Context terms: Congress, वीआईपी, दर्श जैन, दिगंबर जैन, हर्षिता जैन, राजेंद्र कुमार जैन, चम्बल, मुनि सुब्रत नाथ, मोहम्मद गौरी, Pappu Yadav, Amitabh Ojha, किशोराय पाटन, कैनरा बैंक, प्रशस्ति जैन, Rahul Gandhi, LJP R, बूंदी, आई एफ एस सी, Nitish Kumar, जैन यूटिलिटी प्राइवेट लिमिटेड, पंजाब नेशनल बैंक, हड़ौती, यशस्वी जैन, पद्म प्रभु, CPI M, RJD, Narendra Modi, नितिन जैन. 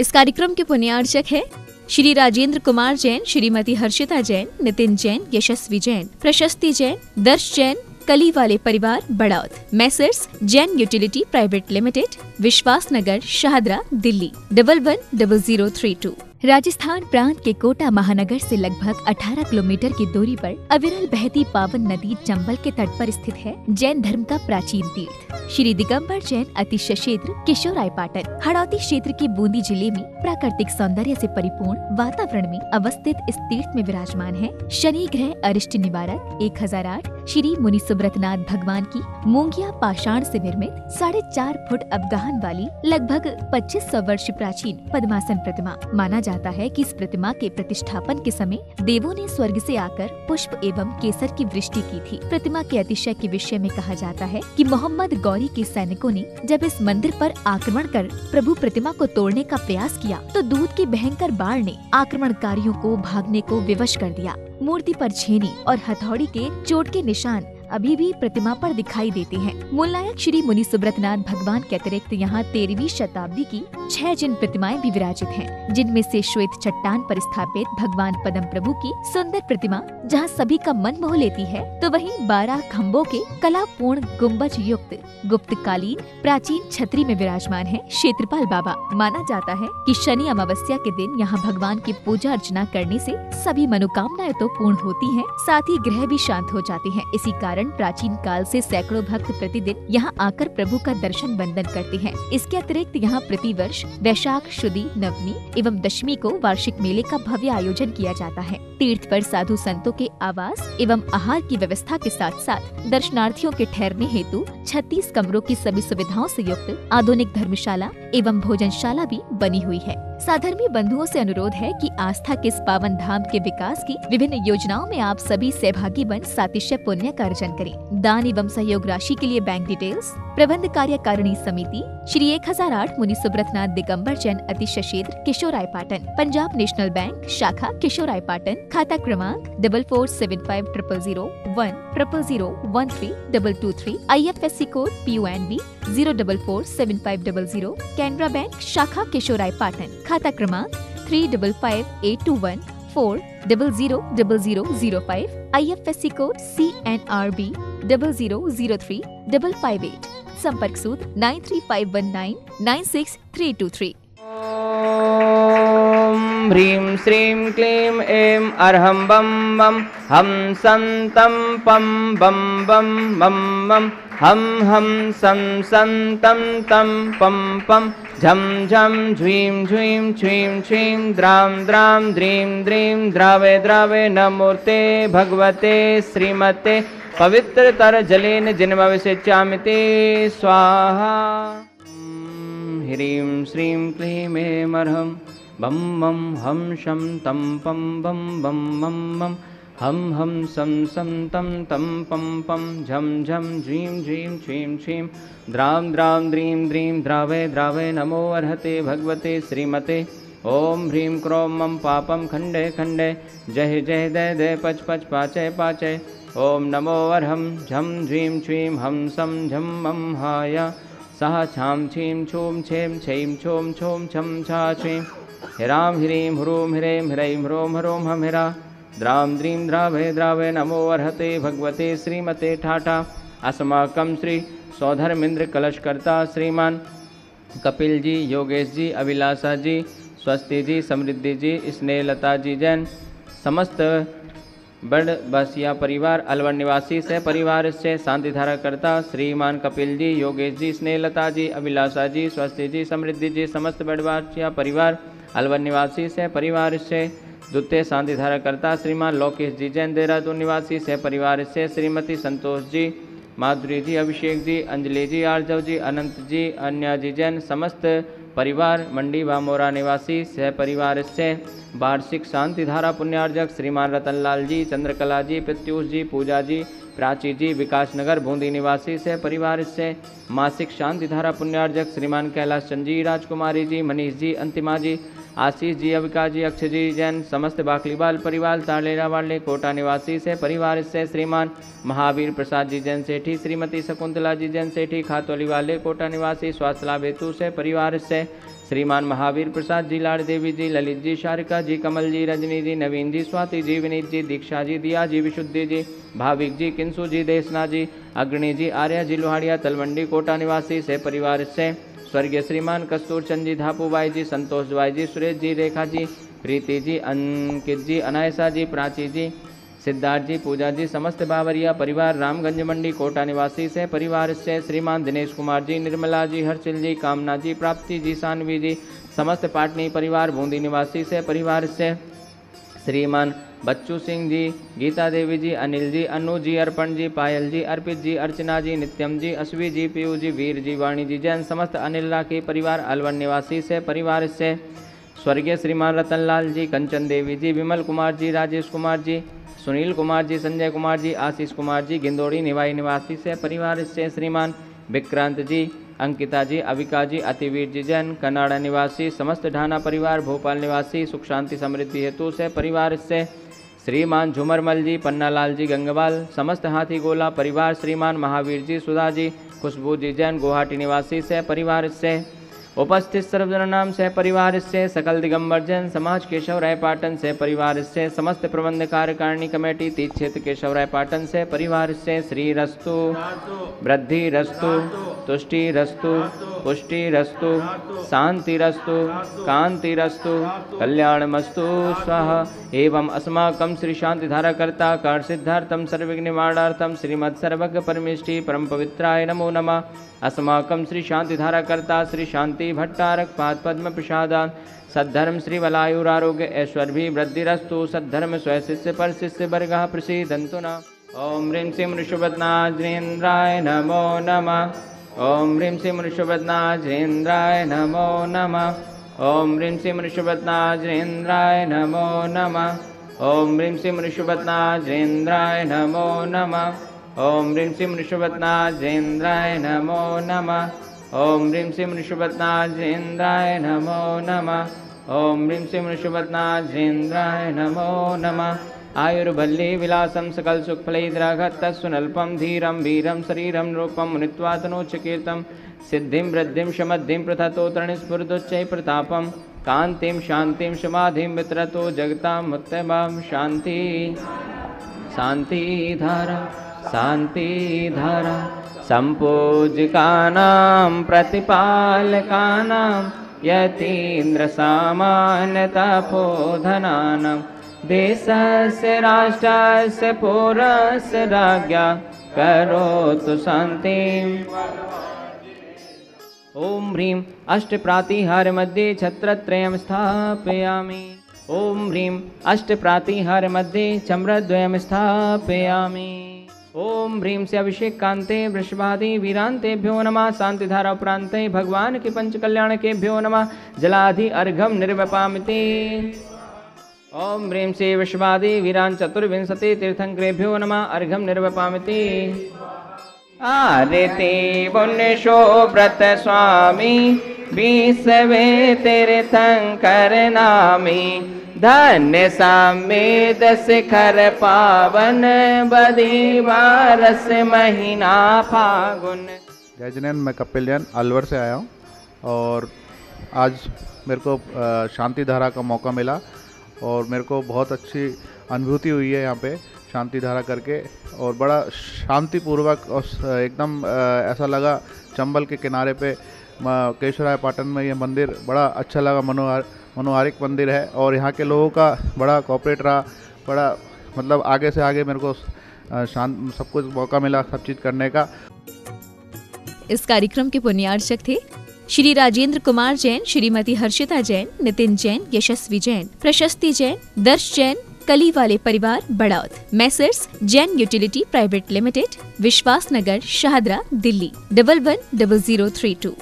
इस कार्यक्रम के पुण्यार्चक हैं श्री राजेंद्र कुमार जैन, श्रीमती हर्षिता जैन, नितिन जैन, यशस्वी जैन, प्रशस्ति जैन, दर्श जैन, कली वाले परिवार Barod, messrs जैन यूटिलिटी प्राइवेट लिमिटेड, Vishwas Nagar, Shahdara, Delhi 111003। Rajasthan प्रांत के कोटा महानगर से लगभग 18 किलोमीटर की दूरी पर अविरल बहती पावन नदी चम्बल के तट पर स्थित है जैन धर्म का प्राचीन तीर्थ श्री दिगंबर जैन अतिशय क्षेत्र किशोराय पाटन हड़ौती क्षेत्र के बूंदी जिले में प्राकृतिक सौंदर्य से परिपूर्ण वातावरण में अवस्थित इस तीर्थ में विराजमान है शनि ग्रह अरिष्ट निवारक 1008 श्री मुनि सुब्रत नाथ भगवान की मूंगिया पाषाण से निर्मित 4.5 फुट अवगाहन वाली लगभग 2500 वर्ष प्राचीन पद्मासन प्रतिमा। माना जाता है कि इस प्रतिमा के प्रतिष्ठापन के समय देवों ने स्वर्ग से आकर पुष्प एवं केसर की वृष्टि की थी। प्रतिमा के अतिशय के विषय में कहा जाता है कि मोहम्मद गौरी के सैनिकों ने जब इस मंदिर पर आक्रमण कर प्रभु प्रतिमा को तोड़ने का प्रयास किया तो दूध के भयंकर बाढ़ ने आक्रमणकारियों को भागने को विवश कर दिया। मूर्ति पर छेनी और हथौड़ी के चोट के निशान अभी भी प्रतिमा पर दिखाई देते हैं। मूल नायक श्री मुनि सुब्रत नाथ भगवान के अतिरिक्त यहाँ 13वीं शताब्दी की 6 जिन प्रतिमाएं भी विराजित हैं, जिनमें से श्वेत चट्टान पर स्थापित भगवान पद्म प्रभु की सुंदर प्रतिमा जहाँ सभी का मन मोह लेती है, तो वहीं 12 खम्भों के कलापूर्ण गुम्बज युक्त गुप्त कालीन प्राचीन छतरी में विराजमान है क्षेत्रपाल बाबा। माना जाता है कि शनि अमावस्या के दिन यहाँ भगवान की पूजा अर्चना करने से सभी मनोकामनाएं तो पूर्ण होती है, साथ ही ग्रह भी शांत हो जाते हैं। इसी प्राचीन काल से सैकड़ों भक्त प्रतिदिन यहाँ आकर प्रभु का दर्शन बंदन करते हैं। इसके अतिरिक्त यहाँ प्रतिवर्ष वैशाख शुदी नवमी एवं दशमी को वार्षिक मेले का भव्य आयोजन किया जाता है। तीर्थ पर साधु संतों के आवास एवं आहार की व्यवस्था के साथ साथ दर्शनार्थियों के ठहरने हेतु 36 कमरों की सभी सुविधाओं से युक्त आधुनिक धर्मशाला एवं भोजनशाला भी बनी हुई है। साधर्मी बंधुओं से अनुरोध है कि आस्था के इस पावन धाम के विकास की विभिन्न योजनाओं में आप सभी सहभागी बन सातिशय पुण्य का अर्जन करें। दान एवं सहयोग राशि के लिए बैंक डिटेल्स प्रबंध कार्यकारिणी समिति श्री 1008 मुनि सुब्रत नाथ दिगंबर जैन अतिशय क्षेत्र किशोराय पाटन, पंजाब नेशनल बैंक शाखा किशोराय पाटन, खाता क्रमांक 4475000100013223, IFSC code PUNB 0447500, कैनरा बैंक शाखा किशोराय पाटन, खाता क्रमांक 355821400005, IFSC कोड CNRB 0003558, संपर्क सूत्र 9351996323। ह्रीं श्रीं क्लीं ऐं अर्हं बम बम हम संतं पम बम बम मम मम हम हम सं संतं तं पम पम झम झम झ्वीं झ्वीं छ्वीं छ्वीं द्रां द्रां द्रीं द्रीं द्रावे द्रावे नमोते भगवते श्रीमते पवित्रतर जलेन जिनमविषेच्यामिति स्वाहा। ह्रीं श्रीं क्लीं ऐं अर्हं बम बम हम शम तम पम बम बम मम मम हम हम सम सम तम तम पम पम झम झम झ्रीं झ्रीं छ्रीं छ्रीं द्रां द्रां द्रीं द्रीं द्रावे द्रावे नमो अर्हते भगवते श्रीमते। ओम ह्रीं क्रों मम पापम खंडे खंडे जय जय दय दय पच पच पाचय पाचय। ओम नमो अर्हं झम झ्रीं छ्रीं हम सम झम मम हाया सह छां छीं छूं छें छैं छों छों छम छा छ्रीं हिरां ह्रीं ह्रूं ह्रें ह्रैं ह्रों ह्रों हम हिरा द्रां द्रीं द्रावे द्रावे नमो अर्हते भगवते श्रीमते। ठाठा अस्माकं श्री सौधर्मेंद्र कलशकर्ता श्रीमान कपिल जी, योगेश जी, अभिलाषा जी, स्वस्ति जी, समृद्धि जी, स्नेहलता जी जैन समस्त बड़ बसिया परिवार अलवर निवासी से परिवार से शांति धारा करता श्रीमान कपिल जी, योगेश जी, स्नेहलता जी, अभिलाषा जी, स्वस्ति जी, समृद्धि जी समस्त बड़ बसिया परिवार अलवर निवासी से परिवार से द्वितीय शांति धारा करता श्रीमान लोकेश जी जैन देहरादून निवासी से परिवार से श्रीमती संतोष जी, माधुरी जी, अभिषेक जी, अंजलि जी, आर्जव जी, अनंत जी, अन्या जी जैन समस्त परिवार मंडी बामोरा निवासी सह परिवार से वार्षिक शांति धारा पुण्यार्जक श्रीमान रतनलाल जी, चंद्रकला जी, प्रत्यूष जी, पूजा जी, प्राची जी, विकास नगर बूंदी निवासी से परिवार से मासिक शांति धारा पुण्यार्जक श्रीमान कैलाश चंद जी, राजकुमारी जी, मनीष जी, अंतिमा जी, आशीष जी, अविकास जी, अक्षय जी जैन समस्त बाखलीवाल परिवार तालेरा वाले कोटा निवासी से परिवार से श्रीमान महावीर प्रसाद जी जैन सेठी, श्रीमती शकुंतला जी जैन सेठी, खातौली वाले कोटा निवासी स्वास्थ्य लाभ हेतु से परिवार से श्रीमान महावीर प्रसाद जी, लाड़देवी जी, ललित जी, शारिका जी, कमल जी, रजनी जी, नवीन जी, स्वाति जी, विनीत जी, दीक्षा जी, दिया जी, विशुद्धि जी, भाविक जी, किंसु जी, देशना जी, अग्नि जी, आर्या जी, लोहाड़िया तलवंडी कोटा निवासी से परिवार से स्वर्गीय श्रीमान कस्तूरचंद जी, धापूबाई जी, संतोष भाई जी, सुरेश जी, रेखा जी, प्रीति जी, अंकित जी, अनायसा जी, प्राची जी, सिद्धार्थ जी, पूजा जी, समस्त बावरिया परिवार रामगंज मंडी कोटा निवासी से परिवार से श्रीमान दिनेश कुमार जी, निर्मला जी, हर्षिल जी, कामना जी, प्राप्ति जी, सानवी जी, समस्त पाटनी परिवार बूंदी निवासी से परिवार से श्रीमान बच्चू सिंह जी, गीता देवी जी, अनिल जी, अनु जी, अर्पण जी, पायल जी, अर्पित जी, अर्चना जी, नित्यम जी, अश्वी जी, पीयू जी, वीर जी, वाणी जी जैन, समस्त अनिल्ला के परिवार अलवर निवासी से परिवार से स्वर्गीय श्रीमान रतनलाल जी, कंचन देवी जी, विमल कुमार जी, राजेश कुमार जी, सुनील कुमार जी, संजय कुमार जी, आशीष कुमार जी, गिंदौड़ी निवाई निवासी से परिवार से श्रीमान विक्रांत जी, अंकिता जी, अविका जी, अतिवीर जी जैन, कनाडा निवासी, समस्त ढाना परिवार भोपाल निवासी सुख शांति समृद्धि हेतु से परिवार से श्रीमान झुमरमल जी, पन्नालाल जी, गंगवाल, समस्त हाथी गोला परिवार श्रीमान महावीर जी, सुधा जी, खुशबू जी जैन, गुवाहाटी निवासी से परिवार से उपस्थित सर्वजन नाम सह परिवार से सकल दिगंबर जैन समाज किशोराय पाटन से परिवार से समस्त प्रबंध कार्यकारिणी कमेटी तीर्थ क्षेत्र किशोराय पाटन से परिवार से श्री रस्तु, वृद्धि रस्तु, तुष्टि रस्तु, पुष्टि रस्तु, शांति रस्तु, कांति रस्तु, कल्याणमस्तु स्वाहा। एवं अस्माकं श्री शांति धाराकर्ता कार्य सिद्धार्थम सर्वविघ्न निवारणार्थम श्रीमद सर्वज्ञ परमेष्टि परम पवित्राय नमो नमः। अस्माकं श्री शांति धाराकर्ता श्री शांति भट्टारक पाद पद्म प्रसादान सद्धर्म श्री वलायुरारोग्य ऐश्वर्य वृद्धिस्तु सद्धर्म स्वशिष्य पर शिष्य वर्ग प्रसिदंतु न। ओम ह्रीं श्रीं मुनिसुब्रतनाथेन्द्राय नमो नमः। ओम ह्रीं श्रीं मुनिसुब्रतनाथेन्द्राय नमो नमः। ओम ह्रीं श्रीं मुनिसुब्रतनाथेन्द्राय नमो नमः। ओम ह्रीं श्रीं मुनिसुब्रतनाथेन्द्राय नमो नमः। ओम ह्रीं श्रीं मुनिसुब्रतनाथेन्द्राय नमो नमः। ओम ह्रीं श्रीं मुनिसुब्रतनाथेन्द्राय नमो नमः। ओम ह्रीं श्रीं मुनिसुब्रतनाथेन्द्राय नमो नमः। आयुर्भल्ली विलासं सकल सुखफलैर्घत्तस्वनल्पं धीरं वीरं शरीरं रूपं मुनित्वा तनोच्चकीर्तं सिद्धिं वृद्धिं समद्धिं प्रथतोत्तरणि स्फुर्दोच्चैः प्रतापं कान्तिं शान्तिं समाधिं वितरतो जगतां मुत्तमां शान्ति शान्तिधारा शान्तिधारा। संपूज्यकानां प्रतिपालकानां यतीन्द्रसामान्यतपोधनानां देशस्य राष्ट्रस्य पुरस्य राज्ञा करोतु शान्तिम्। ॐ ह्रीं अष्टप्रातिहारमध्ये छत्रत्रयं स्थापयामि। ॐ ह्रीं अष्टप्रातिहारमध्ये चम्रद्वयं स्थापयामि। ओम ह्रीं से अभिषेक कांते वृषभादि वीरांतेभ्यो नमः। शांतिधारा प्रांते भगवान के पंच कल्याण केभ्यो नमः। जलाधि अर्घम निर्वपामिति। ओम ह्रीं से वृषभादि वीरां चतुर्विंशति तीर्थंकरेभ्यो नमः। अर्घम निर्वपामिति। आरती मुनिशो व्रत स्वामी विश्वे तीर्थंकर नामी धन्य समेत शिखर पावन बदी वारस महीना फागुन। जय जिनेन, मैं कपिलियन अलवर से आया हूँ और आज मेरे को शांति धारा का मौका मिला और मेरे को बहुत अच्छी अनुभूति हुई है यहाँ पे शांति धारा करके। और बड़ा शांतिपूर्वक और एकदम ऐसा लगा चम्बल के किनारे पे किशोराय पाटन में यह मंदिर बड़ा अच्छा लगा। मनोहारिक मंदिर है और यहाँ के लोगों का बड़ा कोऑपरेट रहा। बड़ा मतलब आगे से आगे मेरे को शांत सब कुछ मौका मिला सब चीज़ करने का। इस कार्यक्रम के पुण्यार्चक थे श्री राजेंद्र कुमार जैन, श्रीमती हर्षिता जैन, नितिन जैन, यशस्वी जैन, प्रशस्ति जैन, दर्श जैन, कली वाले परिवार Barod, messrs जैन यूटिलिटी प्राइवेट लिमिटेड, Vishwas Nagar, Shahdara, Delhi 111003।